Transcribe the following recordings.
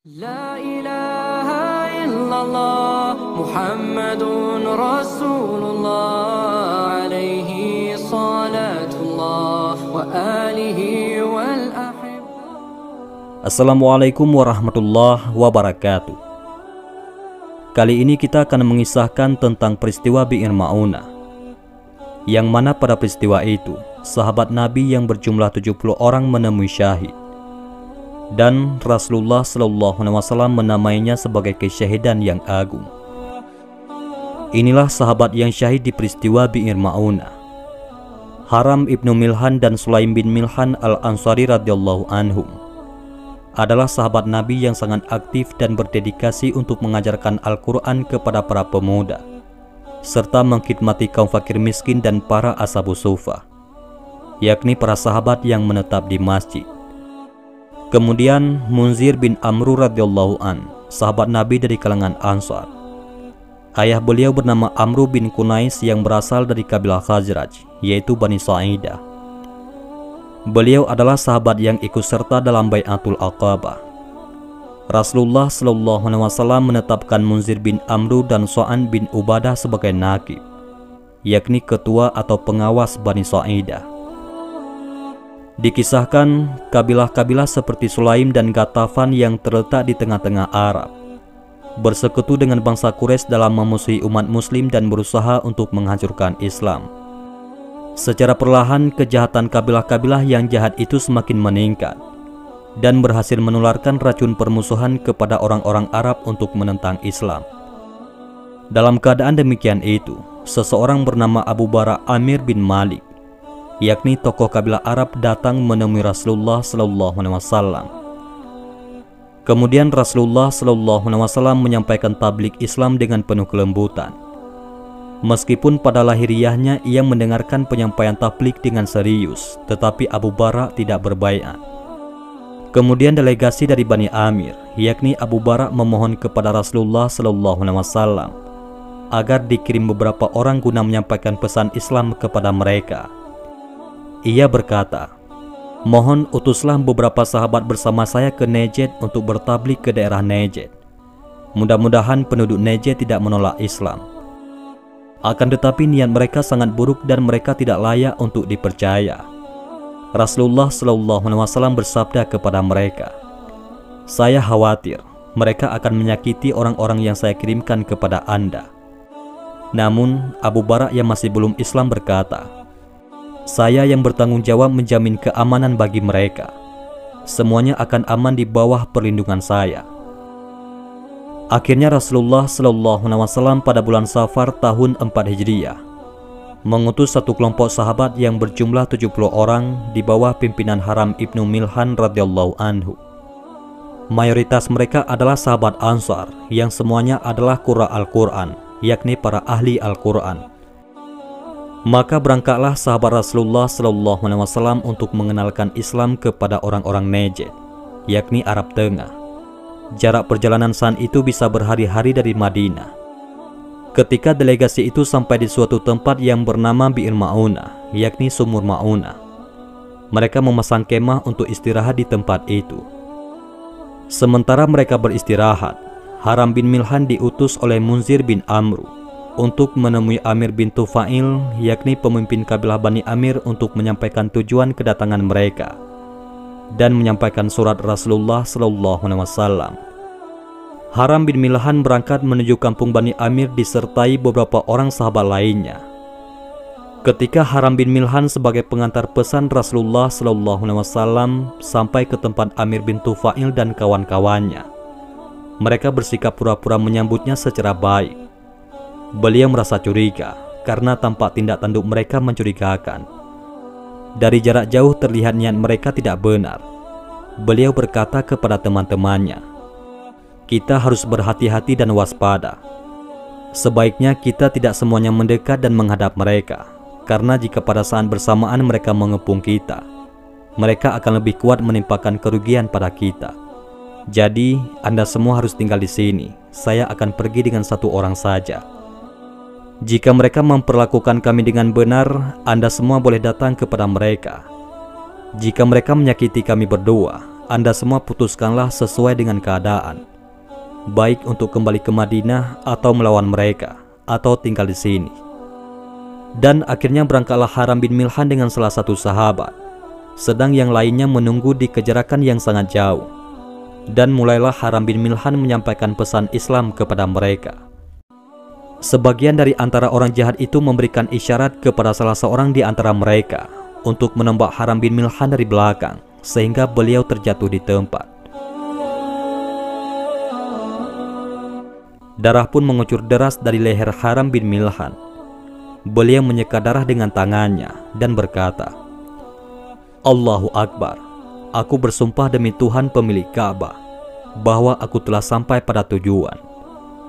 La ilaha illallah Muhammadun Rasulullah alaihi salatullah wa alihi wal ahibba. Assalamualaikum warahmatullahi wabarakatuh. Kali ini kita akan mengisahkan tentang peristiwa Bi'r Ma'unah, yang mana pada peristiwa itu sahabat Nabi yang berjumlah 70 orang menemui syahid, dan Rasulullah SAW menamainya sebagai kesyahidan yang agung. Inilah sahabat yang syahid di peristiwa Bi'r Ma'unah, Haram ibn Milhan dan Sulaim bin Milhan Al-Anshari radhiyallahu anhum. Adalah sahabat Nabi yang sangat aktif dan berdedikasi untuk mengajarkan Al-Quran kepada para pemuda, serta mengkhidmati kaum fakir miskin dan para ashabus sufa, yakni para sahabat yang menetap di masjid. Kemudian Munzir bin Amru radhiyallahu an, sahabat Nabi dari kalangan Ansar. Ayah beliau bernama Amru bin Khunais yang berasal dari kabilah Khazraj, yaitu Bani Sa'idah. Beliau adalah sahabat yang ikut serta dalam Bai'atul Aqabah. Rasulullah SAW menetapkan Munzir bin Amru dan Sa'ad bin Ubadah sebagai Naqib, yakni ketua atau pengawas Bani Sa'idah. Dikisahkan kabilah-kabilah seperti Sulaim dan Ghathafan yang terletak di tengah-tengah Arab bersekutu dengan bangsa Quraisy dalam memusuhi umat muslim dan berusaha untuk menghancurkan Islam. Secara perlahan kejahatan kabilah-kabilah yang jahat itu semakin meningkat dan berhasil menularkan racun permusuhan kepada orang-orang Arab untuk menentang Islam. Dalam keadaan demikian itu, seseorang bernama Abu Barra Amir bin Malik, yakni tokoh kabilah Arab, datang menemui Rasulullah SAW. Kemudian Rasulullah SAW menyampaikan tablik Islam dengan penuh kelembutan. Meskipun pada lahiriahnya ia mendengarkan penyampaian tablik dengan serius, tetapi Abu Barra tidak berbaiat. Kemudian delegasi dari Bani Amir, yakni Abu Barra, memohon kepada Rasulullah SAW agar dikirim beberapa orang guna menyampaikan pesan Islam kepada mereka. Ia berkata, "Mohon utuslah beberapa sahabat bersama saya ke Nejd untuk bertablik ke daerah Nejd. Mudah-mudahan penduduk Nejd tidak menolak Islam." Akan tetapi niat mereka sangat buruk dan mereka tidak layak untuk dipercaya. Rasulullah SAW bersabda kepada mereka, "Saya khawatir mereka akan menyakiti orang-orang yang saya kirimkan kepada Anda." Namun Abu Barra yang masih belum Islam berkata, "Saya yang bertanggung jawab menjamin keamanan bagi mereka. Semuanya akan aman di bawah perlindungan saya." Akhirnya Rasulullah SAW pada bulan Safar tahun 4 Hijriah mengutus satu kelompok sahabat yang berjumlah 70 orang di bawah pimpinan Haram ibn Milhan radhiyallahu anhu. Mayoritas mereka adalah sahabat Ansar yang semuanya adalah qura Al-Quran, yakni para ahli Al-Quran. Maka berangkatlah sahabat Rasulullah SAW untuk mengenalkan Islam kepada orang-orang Nejd, yakni Arab Tengah. Jarak perjalanan saat itu bisa berhari-hari dari Madinah. Ketika delegasi itu sampai di suatu tempat yang bernama Bi'r Ma'unah, yakni Sumur Ma'unah, mereka memasang kemah untuk istirahat di tempat itu. Sementara mereka beristirahat, Haram bin Milhan diutus oleh Munzir bin Amru untuk menemui Amir bin Tufail, yakni pemimpin kabilah Bani Amir, untuk menyampaikan tujuan kedatangan mereka dan menyampaikan surat Rasulullah SAW. Haram bin Milhan berangkat menuju kampung Bani Amir disertai beberapa orang sahabat lainnya. Ketika Haram bin Milhan sebagai pengantar pesan Rasulullah SAW sampai ke tempat Amir bin Tufail dan kawan-kawannya, mereka bersikap pura-pura menyambutnya secara baik. Beliau merasa curiga karena tampak tindak tanduk mereka mencurigakan. Dari jarak jauh terlihat niat mereka tidak benar. Beliau berkata kepada teman-temannya, "Kita harus berhati-hati dan waspada. Sebaiknya kita tidak semuanya mendekat dan menghadap mereka, karena jika pada saat bersamaan mereka mengepung kita, mereka akan lebih kuat menimpakan kerugian pada kita. Jadi Anda semua harus tinggal di sini. Saya akan pergi dengan satu orang saja. Jika mereka memperlakukan kami dengan benar, Anda semua boleh datang kepada mereka. Jika mereka menyakiti kami berdua, Anda semua putuskanlah sesuai dengan keadaan, baik untuk kembali ke Madinah atau melawan mereka, atau tinggal di sini." Dan akhirnya berangkatlah Haram bin Milhan dengan salah satu sahabat, sedang yang lainnya menunggu di kejarakan yang sangat jauh. Dan mulailah Haram bin Milhan menyampaikan pesan Islam kepada mereka. Sebagian dari antara orang jahat itu memberikan isyarat kepada salah seorang di antara mereka untuk menembak Haram bin Milhan dari belakang, sehingga beliau terjatuh di tempat. Darah pun mengucur deras dari leher Haram bin Milhan. Beliau menyeka darah dengan tangannya dan berkata, "Allahu Akbar, aku bersumpah demi Tuhan pemilik Ka'bah bahwa aku telah sampai pada tujuan,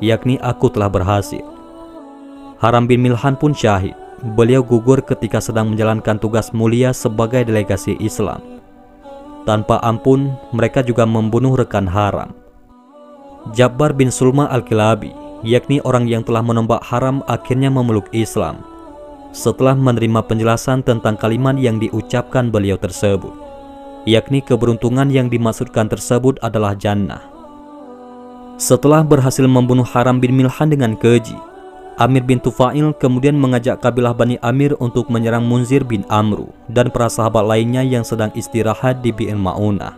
yakni aku telah berhasil." Haram bin Milhan pun syahid. Beliau gugur ketika sedang menjalankan tugas mulia sebagai delegasi Islam. Tanpa ampun, mereka juga membunuh rekan Haram, Jabbar bin Sulma al Kilabi, yakni orang yang telah menembak Haram akhirnya memeluk Islam setelah menerima penjelasan tentang kalimat yang diucapkan beliau tersebut, yakni keberuntungan yang dimaksudkan tersebut adalah jannah. Setelah berhasil membunuh Haram bin Milhan dengan keji, Amir bin Tufail kemudian mengajak kabilah Bani Amir untuk menyerang Munzir bin Amru dan para sahabat lainnya yang sedang istirahat di Bi'r Ma'unah.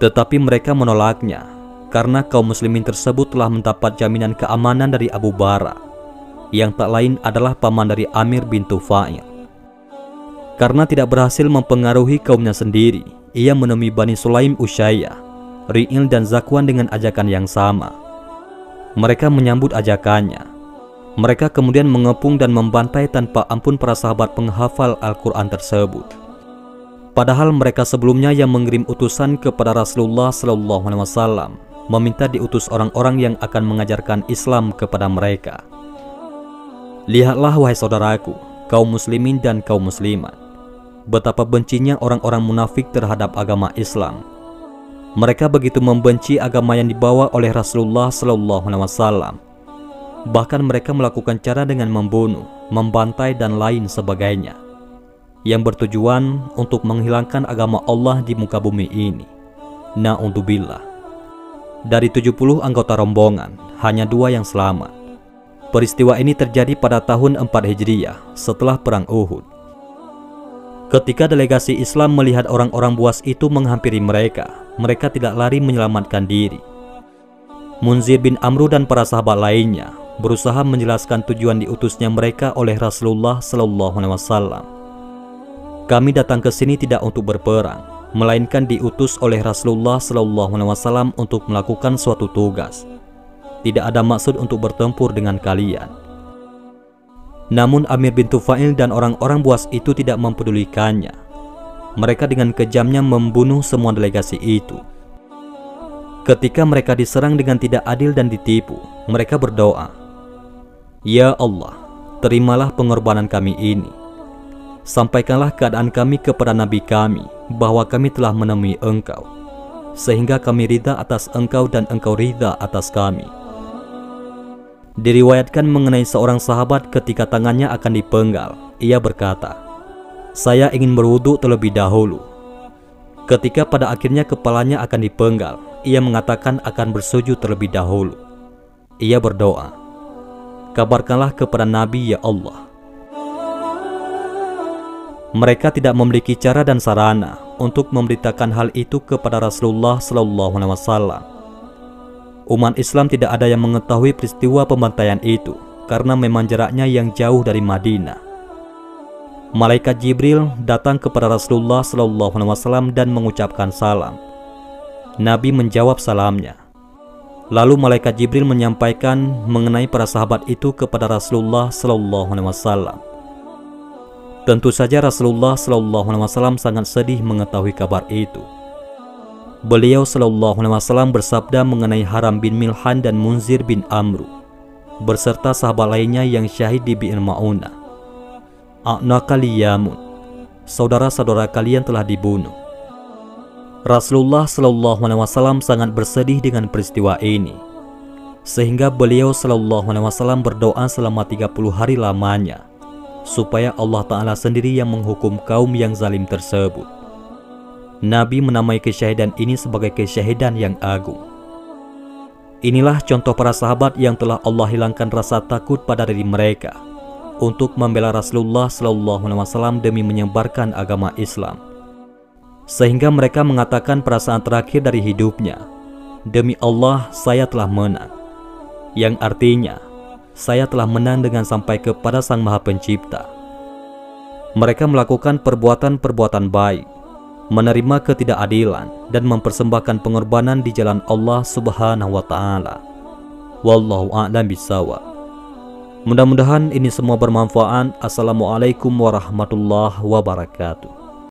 Tetapi mereka menolaknya karena kaum muslimin tersebut telah mendapat jaminan keamanan dari Abu Bara, yang tak lain adalah paman dari Amir bin Tufail. Karena tidak berhasil mempengaruhi kaumnya sendiri, ia menemui Bani Sulaim, Ushayyah, Ri'il dan Zakwan dengan ajakan yang sama. Mereka menyambut ajakannya. Mereka kemudian mengepung dan membantai tanpa ampun para sahabat penghafal Al-Quran tersebut. Padahal mereka sebelumnya yang mengirim utusan kepada Rasulullah SAW meminta diutus orang-orang yang akan mengajarkan Islam kepada mereka. "Lihatlah wahai saudaraku, kaum muslimin dan kaum muslimat, betapa bencinya orang-orang munafik terhadap agama Islam. Mereka begitu membenci agama yang dibawa oleh Rasulullah SAW. Bahkan mereka melakukan cara dengan membunuh, membantai dan lain sebagainya, yang bertujuan untuk menghilangkan agama Allah di muka bumi ini. Na'udzubillah." Dari 70 anggota rombongan, hanya 2 yang selamat. Peristiwa ini terjadi pada tahun 4 Hijriah setelah perang Uhud. Ketika delegasi Islam melihat orang-orang buas itu menghampiri mereka, mereka tidak lari menyelamatkan diri. Munzir bin Amru dan para sahabat lainnya berusaha menjelaskan tujuan diutusnya mereka oleh Rasulullah SAW. "Kami datang ke sini tidak untuk berperang, melainkan diutus oleh Rasulullah SAW untuk melakukan suatu tugas. Tidak ada maksud untuk bertempur dengan kalian." Namun Amir bin Tufail dan orang-orang buas itu tidak mempedulikannya. Mereka dengan kejamnya membunuh semua delegasi itu. Ketika mereka diserang dengan tidak adil dan ditipu, mereka berdoa, "Ya Allah, terimalah pengorbanan kami ini. Sampaikanlah keadaan kami kepada Nabi kami, bahwa kami telah menemui engkau, sehingga kami ridha atas engkau dan engkau ridha atas kami." Diriwayatkan mengenai seorang sahabat ketika tangannya akan dipenggal, ia berkata, "Saya ingin berwudu terlebih dahulu." Ketika pada akhirnya kepalanya akan dipenggal, ia mengatakan akan bersujud terlebih dahulu. Ia berdoa, "Kabarkanlah kepada Nabi, ya Allah." Mereka tidak memiliki cara dan sarana untuk memberitakan hal itu kepada Rasulullah SAW. Umat Islam tidak ada yang mengetahui peristiwa pembantaian itu karena memang jaraknya yang jauh dari Madinah. Malaikat Jibril datang kepada Rasulullah SAW dan mengucapkan salam. Nabi menjawab salamnya. Lalu malaikat Jibril menyampaikan mengenai para sahabat itu kepada Rasulullah SAW. Tentu saja Rasulullah SAW sangat sedih mengetahui kabar itu. Beliau SAW bersabda mengenai Haram bin Milhan dan Munzir bin Amru berserta sahabat lainnya yang syahid di Bi'r Ma'unah, "A'naqaliyamun, saudara-saudara kalian telah dibunuh." Rasulullah SAW sangat bersedih dengan peristiwa ini, sehingga beliau SAW berdoa selama 30 hari lamanya, supaya Allah Ta'ala sendiri yang menghukum kaum yang zalim tersebut. Nabi menamai kesyahidan ini sebagai kesyahidan yang agung. Inilah contoh para sahabat yang telah Allah hilangkan rasa takut pada diri mereka untuk membela Rasulullah SAW demi menyebarkan agama Islam, sehingga mereka mengatakan perasaan terakhir dari hidupnya, demi Allah saya telah menang, yang artinya saya telah menang dengan sampai kepada Sang Maha Pencipta. Mereka melakukan perbuatan-perbuatan baik, menerima ketidakadilan, dan mempersembahkan pengorbanan di jalan Allah Subhanahu wa Ta'ala. Wallahu a'lam bishawab. Mudah-mudahan ini semua bermanfaat. Assalamualaikum warahmatullahi wabarakatuh.